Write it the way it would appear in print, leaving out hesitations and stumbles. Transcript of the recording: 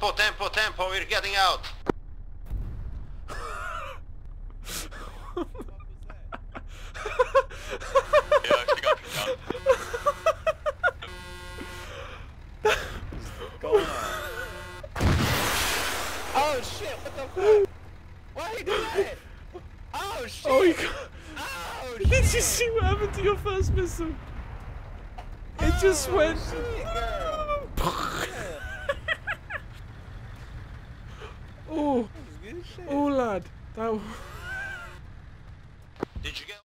Tempo, we're getting out. Yeah, I actually got picked up. Go on. Oh shit, what the fuck? Why did you do that? Oh shit! Oh my god! Oh shit! Did you see what happened to your first missile? It just went... Shit, girl. Oh, lad, that was... Did you get...